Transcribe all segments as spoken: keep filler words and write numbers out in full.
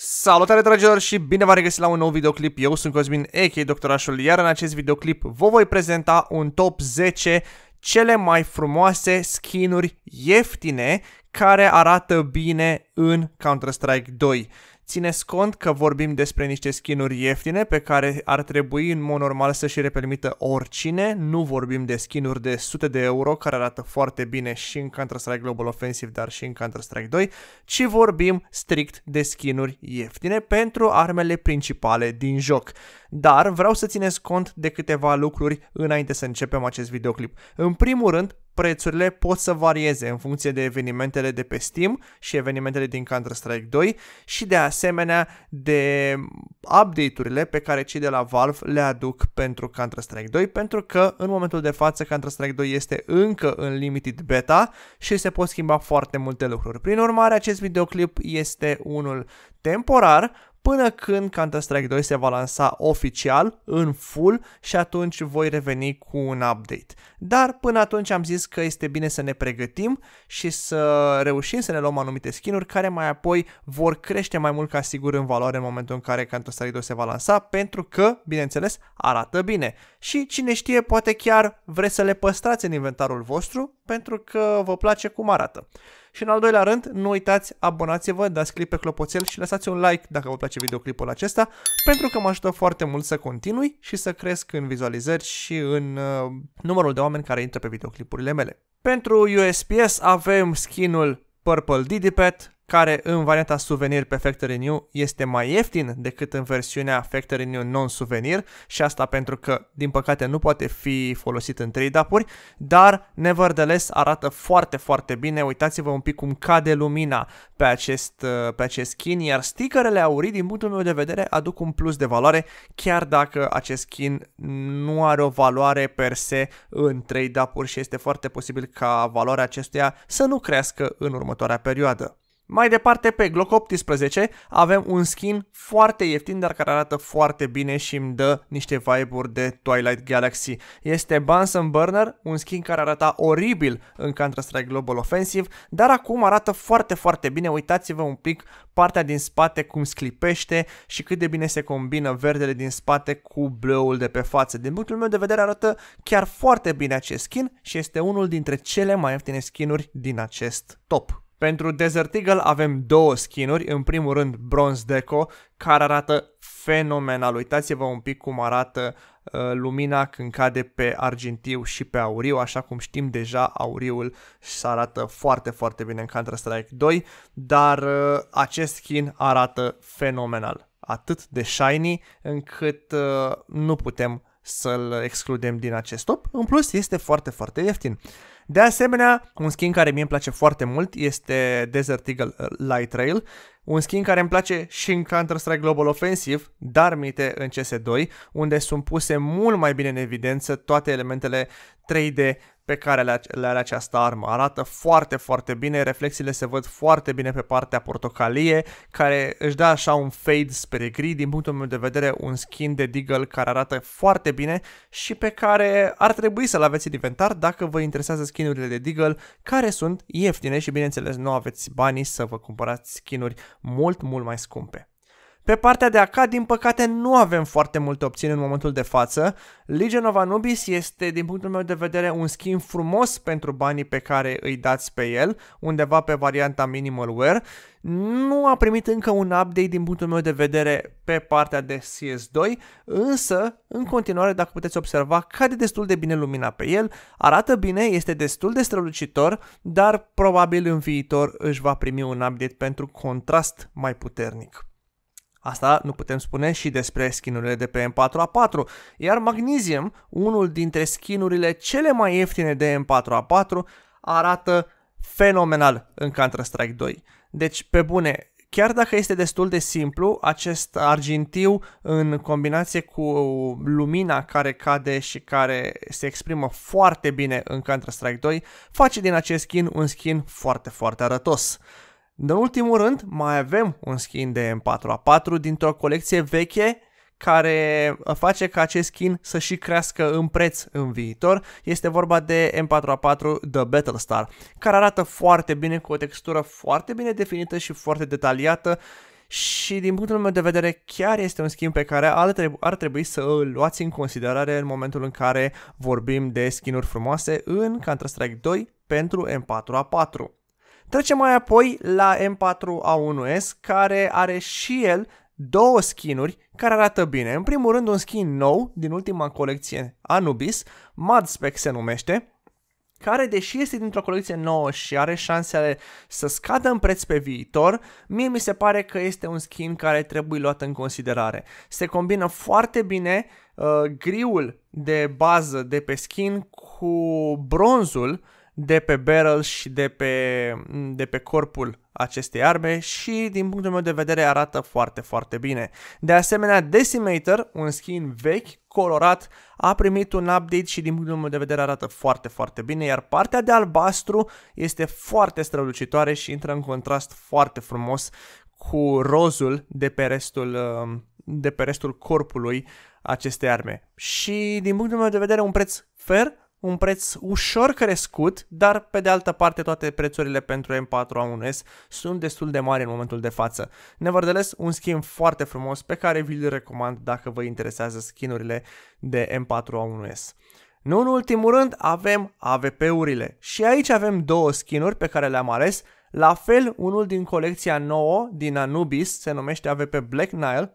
Salutare dragilor și bine v-am regăsit la un nou videoclip. Eu sunt Cosmin A K, doctorașul, iar în acest videoclip vă voi prezenta un top zece cele mai frumoase skinuri ieftine care arată bine în Counter Strike doi. Țineți cont că vorbim despre niște skinuri ieftine pe care ar trebui în mod normal să și le permită oricine. Nu vorbim de skinuri de sute de euro care arată foarte bine și în Counter-Strike Global Offensive, dar și în Counter Strike doi, ci vorbim strict de skinuri ieftine pentru armele principale din joc. Dar vreau să țineți cont de câteva lucruri înainte să începem acest videoclip. În primul rând, prețurile pot să varieze în funcție de evenimentele de pe Steam și evenimentele din Counter Strike doi și de asemenea de update-urile pe care cei de la Valve le aduc pentru Counter Strike doi, pentru că în momentul de față Counter Strike doi este încă în limited beta și se pot schimba foarte multe lucruri. Prin urmare, acest videoclip este unul temporar ppână când Counter Strike doi se va lansa oficial, în full, și atunci voi reveni cu un update. Dar până atunci am zis că este bine să ne pregătim și să reușim să ne luăm anumite skin-uri care mai apoi vor crește mai mult ca sigur în valoare în momentul în care Counter Strike doi se va lansa, pentru că, bineînțeles, arată bine. Și cine știe, poate chiar vreți să le păstrați în inventarul vostru pentru că vă place cum arată. Și în al doilea rând, nu uitați, abonați-vă, dați click pe clopoțel și lăsați un like dacă vă place videoclipul acesta, pentru că mă ajută foarte mult să continui și să cresc în vizualizări și în uh, numărul de oameni care intră pe videoclipurile mele. Pentru U S P S avem skin-ul Purple Diddy Pet, care în varianta Souvenir pe Factory New este mai ieftin decât în versiunea Factory New non-souvenir, și asta pentru că, din păcate, nu poate fi folosit în trade-up-uri, dar nevertheless arată foarte, foarte bine. Uitați-vă un pic cum cade lumina pe acest, pe acest skin, iar stickerele aurii, din punctul meu de vedere, aduc un plus de valoare, chiar dacă acest skin nu are o valoare per se în trade-up-uri și este foarte posibil ca valoarea acestuia să nu crească în următoarea perioadă. Mai departe, pe Glock optsprezece avem un skin foarte ieftin, dar care arată foarte bine și îmi dă niște vibe-uri de Twilight Galaxy. Este Bunsen Burner, un skin care arăta oribil în Counter-Strike Global Offensive, dar acum arată foarte, foarte bine. Uitați-vă un pic partea din spate cum sclipește și cât de bine se combină verdele din spate cu bleu-ul de pe față. Din punctul meu de vedere arată chiar foarte bine acest skin și este unul dintre cele mai ieftine skin-uri din acest top. Pentru Desert Eagle avem două skin-uri, în primul rând Bronze Deco, care arată fenomenal. Uitați-vă un pic cum arată uh, lumina când cade pe argintiu și pe auriu. Așa cum știm deja, auriul se arată foarte, foarte bine în Counter Strike doi, dar uh, acest skin arată fenomenal. Atât de shiny încât uh, nu putem să-l excludem din acest top. În plus, este foarte, foarte ieftin. De asemenea, un skin care mie îmi place foarte mult este Desert Eagle Light Rail, un skin care îmi place și în Counter-Strike Global Offensive, dar minte în C S doi, unde sunt puse mult mai bine în evidență toate elementele trei D pe care le are această armă. Arată foarte, foarte bine, reflexiile se văd foarte bine pe partea portocalie, care își dă așa un fade spre gri. Din punctul meu de vedere, un skin de Deagle care arată foarte bine și pe care ar trebui să-l aveți în inventar dacă vă interesează skin-urile de Deagle, care sunt ieftine și, bineînțeles, nu aveți banii să vă cumpărați skin-uri mult, mult mai scumpe. Pe partea de A K, din păcate, nu avem foarte multe opțiuni în momentul de față. Legion of Anubis este, din punctul meu de vedere, un skin frumos pentru banii pe care îi dați pe el, undeva pe varianta Minimal Wear. Nu a primit încă un update, din punctul meu de vedere, pe partea de C S doi, însă, în continuare, dacă puteți observa, cade destul de bine lumina pe el, arată bine, este destul de strălucitor, dar probabil în viitor își va primi un update pentru contrast mai puternic. Asta nu putem spune și despre skinurile de pe M patru A patru, iar Magnesium, unul dintre skinurile cele mai ieftine de M patru A patru, arată fenomenal în Counter Strike doi. Deci, pe bune, chiar dacă este destul de simplu, acest argintiu în combinație cu lumina care cade și care se exprimă foarte bine în Counter Strike doi, face din acest skin un skin foarte, foarte arătos. În ultimul rând, mai avem un skin de M patru A patru dintr-o colecție veche care face ca acest skin să și crească în preț în viitor. Este vorba de M patru A patru The Battlestar, care arată foarte bine, cu o textură foarte bine definită și foarte detaliată și din punctul meu de vedere chiar este un schimb pe care ar trebui, ar trebui să îl luați în considerare în momentul în care vorbim de skin-uri frumoase în Counter Strike doi pentru M patru A patru. Trecem mai apoi la M patru A unu S, care are și el două skin-uri care arată bine. În primul rând un skin nou din ultima colecție Anubis, Madspec se numește, care, deși este dintr-o colecție nouă și are șansele să scadă în preț pe viitor, mie mi se pare că este un skin care trebuie luat în considerare. Se combină foarte bine uh, griul de bază de pe skin cu bronzul de pe barrel și de pe, de pe corpul acestei arme și din punctul meu de vedere arată foarte, foarte bine. De asemenea, Decimator, un skin vechi, colorat, a primit un update și din punctul meu de vedere arată foarte, foarte bine, iar partea de albastru este foarte strălucitoare și intră în contrast foarte frumos cu rozul de pe restul, de pe restul corpului acestei arme. Și din punctul meu de vedere un preț fair, un preț ușor crescut, dar pe de altă parte toate prețurile pentru M patru A unu S sunt destul de mari în momentul de față. Nevertheless, un skin foarte frumos pe care vi-l recomand dacă vă interesează skinurile de M patru A unu S. Nu în ultimul rând avem A W P-urile și aici avem două skinuri pe care le-am ales. La fel, unul din colecția nouă din Anubis se numește A W P Black Nile,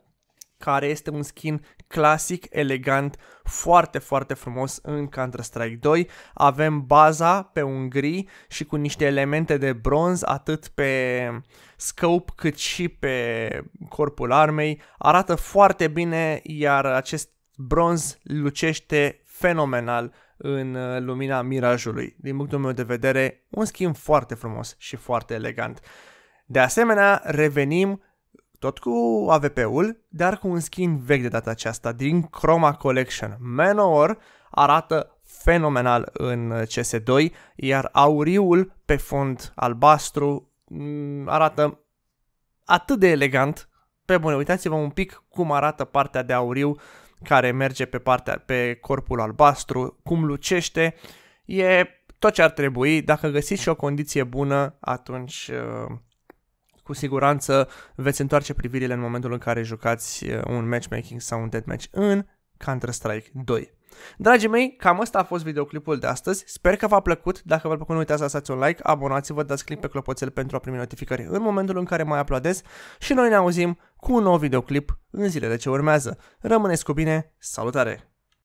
care este un skin clasic, elegant, foarte, foarte frumos în Counter Strike doi. Avem baza pe un gri și cu niște elemente de bronz, atât pe scope cât și pe corpul armei. Arată foarte bine, iar acest bronz lucește fenomenal în lumina mirajului. Din punctul meu de vedere, un skin foarte frumos și foarte elegant. De asemenea, revenim tot cu A W P-ul, dar cu un skin vechi de data aceasta, din Chroma Collection. Manor arată fenomenal în C S doi, iar auriul pe fond albastru arată atât de elegant. Pe bune, uitați-vă un pic cum arată partea de auriu care merge pe, partea, pe corpul albastru, cum lucește. E tot ce ar trebui. Dacă găsiți și o condiție bună, atunci cu siguranță veți întoarce privirile în momentul în care jucați un matchmaking sau un deathmatch în Counter Strike doi. Dragii mei, cam asta a fost videoclipul de astăzi. Sper că v-a plăcut. Dacă v-a plăcut, nu uitați să lăsați un like, abonați-vă, dați click pe clopoțel pentru a primi notificări în momentul în care mai uploadez și noi ne auzim cu un nou videoclip în zilele ce urmează. Rămâneți cu bine, salutare!